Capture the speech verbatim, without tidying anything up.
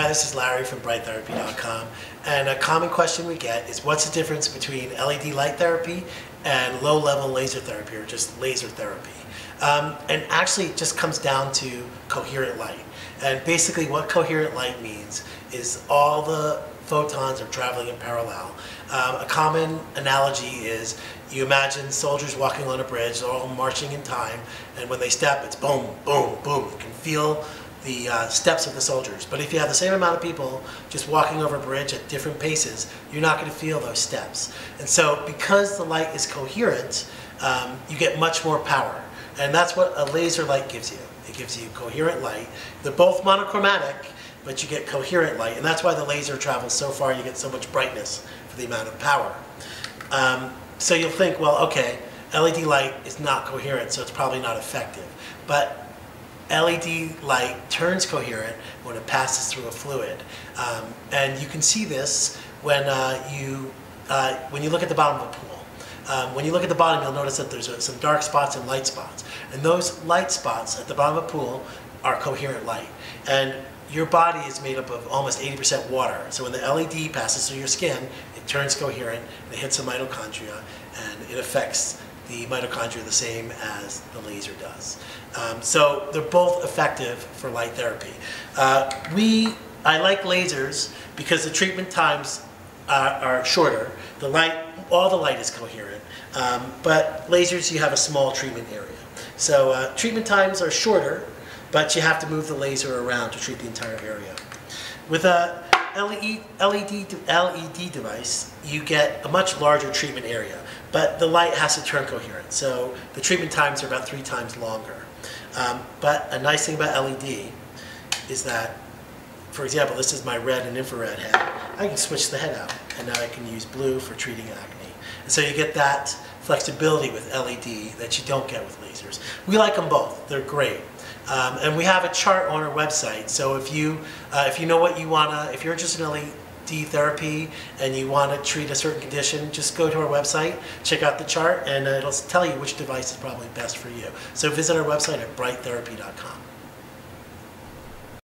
Hi, this is Larry from Bright Therapy dot com, and a common question we get is, what's the difference between L E D light therapy and low-level laser therapy, or just laser therapy? Um, and actually it just comes down to coherent light. And basically what coherent light means is all the photons are traveling in parallel. Um, a common analogy is, you imagine soldiers walking on a bridge, they're all marching in time, and when they step, it's boom, boom, boom. You can feel the uh, steps of the soldiers. But if you have the same amount of people just walking over a bridge at different paces, you're not going to feel those steps. And so because the light is coherent, um, you get much more power. And that's what a laser light gives you. It gives you coherent light. They're both monochromatic, but you get coherent light. And that's why the laser travels so far. You get so much brightness for the amount of power. Um, so you'll think, well, okay, L E D light is not coherent, so it's probably not effective. But L E D light turns coherent when it passes through a fluid. Um, and you can see this when, uh, you, uh, when you look at the bottom of a pool. Um, when you look at the bottom, you'll notice that there's uh, some dark spots and light spots. And those light spots at the bottom of a pool are coherent light. And your body is made up of almost eighty percent water. So when the L E D passes through your skin, it turns coherent, and it hits the mitochondria, and it affects the mitochondria the same as the laser does. Um, so they're both effective for light therapy. Uh, we, I like lasers because the treatment times uh, are shorter. The light, all the light is coherent, um, but lasers, you have a small treatment area. So uh, treatment times are shorter, but you have to move the laser around to treat the entire area. With a L E D device, you get a much larger treatment area, but the light has to turn coherent, so the treatment times are about three times longer. Um, but a nice thing about L E D is that, for example, this is my red and infrared head. I can switch the head out, and now I can use blue for treating acne. And so you get that flexibility with L E D that you don't get with lasers. We like them both. They're great. Um, and we have a chart on our website, so if you uh, if you know what you wanna, if you're interested in L E D therapy and you wanna treat a certain condition, just go to our website, check out the chart, and it'll tell you which device is probably best for you. So visit our website at Bright Therapy dot com.